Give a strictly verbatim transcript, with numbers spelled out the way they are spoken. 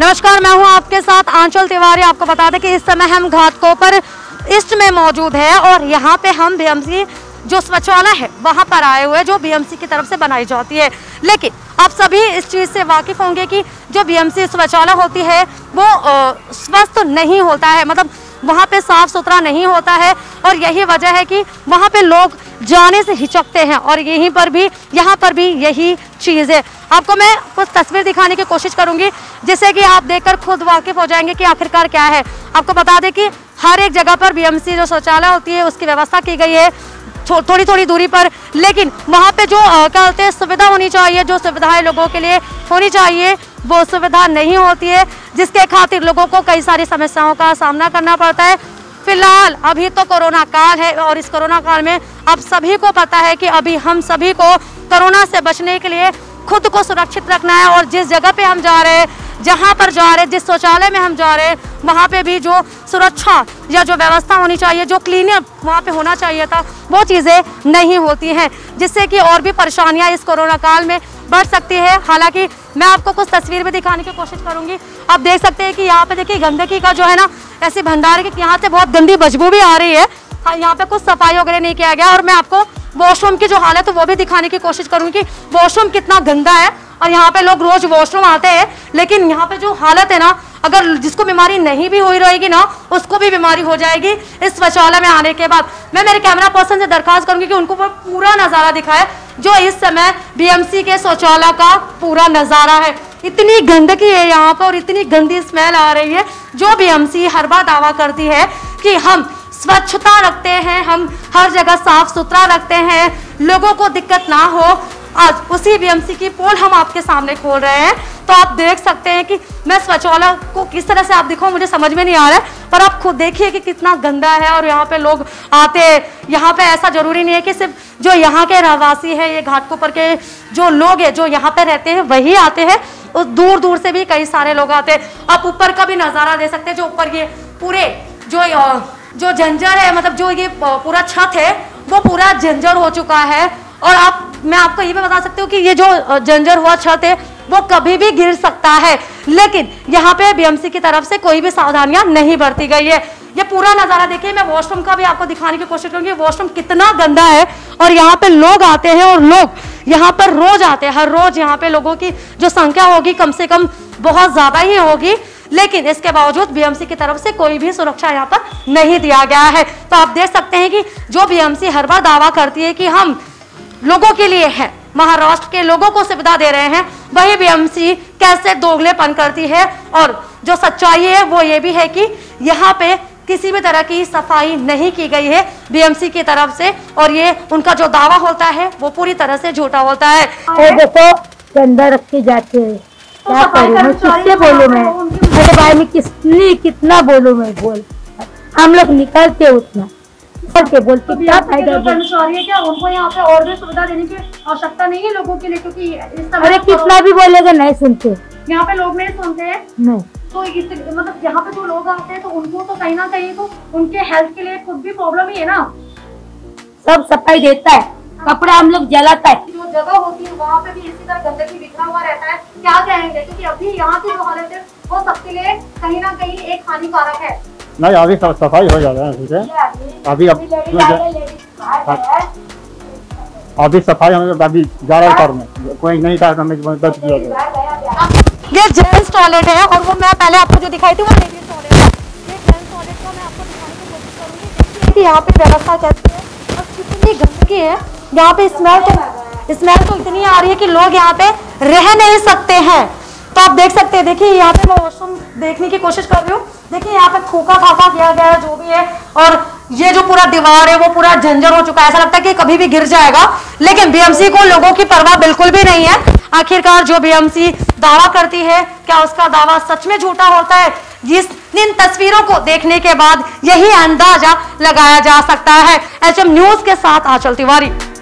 नमस्कार, मैं हूं आपके साथ आंचल तिवारी। आपको बता दें कि इस समय हम घाटकोपर ईस्ट में मौजूद है और यहां पे हम बीएमसी जो शौचालय है वहां पर आए हुए, जो बीएमसी की तरफ से बनाई जाती है। लेकिन आप सभी इस चीज़ से वाकिफ़ होंगे कि जो बीएमसी शौचालय होती है वो स्वस्थ नहीं होता है, मतलब वहाँ पे साफ सुथरा नहीं होता है और यही वजह है कि वहाँ पे लोग जाने से हिचकते हैं और यहीं पर भी यहाँ पर भी यही चीज़ है। आपको मैं कुछ तस्वीर दिखाने की कोशिश करूँगी जिससे कि आप देखकर खुद वाकिफ़ हो जाएंगे कि आखिरकार क्या है। आपको बता दें कि हर एक जगह पर बीएमसी जो शौचालय होती है उसकी व्यवस्था की गई है थो, थोड़ी थोड़ी दूरी पर, लेकिन वहाँ पे जो क्या होते हैं सुविधा होनी चाहिए, जो सुविधाएं लोगों के लिए होनी चाहिए वो सुविधा नहीं होती है, जिसके खातिर लोगों को कई सारी समस्याओं का सामना करना पड़ता है। फिलहाल अभी तो कोरोना काल है और इस कोरोना काल में आप सभी को पता है कि अभी हम सभी को कोरोना से बचने के लिए खुद को सुरक्षित रखना है और जिस जगह पे हम जा रहे हैं, जहाँ पर जा रहे हैं, जिस शौचालय में हम जा रहे हैं वहाँ पे भी जो सुरक्षा या जो व्यवस्था होनी चाहिए, जो क्लीनअप वहाँ पे होना चाहिए था वो चीज़ें नहीं होती हैं, जिससे कि और भी परेशानियाँ इस कोरोना काल में बढ़ सकती है। हालांकि मैं आपको कुछ तस्वीर भी दिखाने की कोशिश करूँगी। आप देख सकते हैं कि यहाँ पे देखिए गंदगी का जो है ना ऐसे भंडार के यहाँ से बहुत गंदी बदबू भी आ रही है। यहाँ पे कुछ सफाई वगैरह नहीं किया गया और मैं आपको वॉशरूम की जो हालत है वो भी दिखाने की कोशिश करूँगी कि वॉशरूम कितना गंदा है और यहाँ पे लोग रोज वॉशरूम आते हैं, लेकिन यहाँ पे जो हालत है ना, अगर जिसको बीमारी नहीं भी हुई रहेगी ना उसको भी बीमारी हो जाएगी इस शौचालय में आने के बाद। मैं मेरे कैमरा पर्सन से दरखास्त करूँगी कि उनको वो पूरा नज़ारा दिखाए जो इस समय बीएमसी के शौचालय का पूरा नज़ारा है। इतनी गंदगी है यहाँ पर और इतनी गंदी स्मेल आ रही है। जो बीएमसी हर बार दावा करती है कि हम स्वच्छता रखते हैं, हम हर जगह साफ सुथरा रखते हैं, लोगों को दिक्कत ना हो, आज उसी बीएमसी की पोल हम आपके सामने खोल रहे हैं। तो आप देख सकते हैं कि मैं शौचालय को किस तरह से आप दिखाऊं मुझे समझ में नहीं आ रहा है, पर आप खुद देखिए कि कितना गंदा है और यहाँ पे लोग आते हैं। यहाँ पे ऐसा जरूरी नहीं है कि सिर्फ जो यहाँ के रहवासी है, ये घाटकोपर के जो लोग हैं जो यहाँ पे रहते हैं वही आते हैं, उस दूर दूर से भी कई सारे लोग आते हैं। आप ऊपर का भी नज़ारा दे सकते हैं, जो ऊपर ये पूरे जो जो जंजर है, मतलब जो ये पूरा छत है वो पूरा जंजर हो चुका है और आप मैं आपको ये भी बता सकती हूँ कि ये जो जंजर हुआ छत है वो कभी भी गिर सकता है, लेकिन यहाँ पे बीएमसी की तरफ से कोई भी सावधानियाँ नहीं बरती गई है। ये पूरा नज़ारा देखिए, मैं वॉशरूम का भी आपको दिखाने की कोशिश करूँगी। वॉशरूम कितना गंदा है और यहाँ पे लोग आते हैं और लोग यहाँ पर रोज आते हैं, हर रोज यहाँ पे लोगों की जो संख्या होगी कम से कम बहुत ज़्यादा ही होगी, लेकिन इसके बावजूद बीएमसी की तरफ से कोई भी सुरक्षा यहाँ पर नहीं दिया गया है। तो आप देख सकते हैं कि जो बीएमसी हर बार दावा करती है कि हम लोगों के लिए है, महाराष्ट्र के लोगों को सुविधा दे रहे हैं, वही बीएमसी कैसे दोगलेपन करती है। और जो सच्चाई है वो ये भी है कि यहाँ पे किसी भी तरह की सफाई नहीं की गई है बीएमसी की तरफ से और ये उनका जो दावा होता है वो पूरी तरह से झूठा होता है। तो देखो गंदा रख के जाते हैं, क्या करूं, किससे बोलूं मैं, अरे भाई मैं किसने कितना बोलूं मैं, बोल हम लोग निकलते उतना के बोलते तो क्या फायदा। कर्मचारी है क्या, उनको यहाँ पे और भी सुविधा देने की आवश्यकता नहीं है लोगों के लिए, क्योंकि इस समय अरे कितना भी बोलेगा नहीं सुनते, यहाँ पे लोग नहीं सुनते हैं नहीं। तो इस मतलब यहाँ पे जो लोग आते हैं तो उनको तो कहीं ना कहीं तो उनके हेल्थ के लिए खुद भी प्रॉब्लम ही है ना। सब सफाई देता है, कपड़ा हम लोग जलाता है, जो जगह होती है वहाँ पे भी इसी तरह गंदगी बिखरा हुआ रहता है, क्या कहेंगे, क्योंकि अभी यहाँ की जो हालत है वो सबके लिए कहीं ना कहीं एक हानिकारक है। नहीं अभी सब सफाई हो जाता है, अभी अब अभी सफाई हमें अभी जा रहा है में कोई नहीं था हमें दस किया गया। ये जेंट्स टॉयलेट है और वो मैं पहले आपको जो दिखाई थी वो लेडीज टॉयलेट है। ये जेंट्स टॉयलेट को मैं आपको दिखाने की कोशिश करूँगी कि यहाँ पे व्यवस्था कैसी है और कितनी गंदगी है। यहाँ पे स्मेल तो स्मेल तो इतनी आ रही है कि लोग यहाँ पे रह नहीं सकते हैं। तो आप देख सकते हैं, देखिए यहाँ पे मैं वॉशरूम देखने की कोशिश कर रही हूँ, देखिए यहाँ पे खोखा खाखा किया गया है जो भी है और ये जो पूरा दीवार है वो पूरा झंझर हो चुका है, ऐसा लगता है कि कभी भी गिर जाएगा। लेकिन बीएमसी को लोगों की परवाह बिल्कुल भी नहीं है। आखिरकार जो बीएमसी दावा करती है क्या उसका दावा सच में झूठा होता है? जिस इन तस्वीरों को देखने के बाद यही अंदाजा लगाया जा सकता है। एच एम न्यूज के साथ आंचल तिवारी।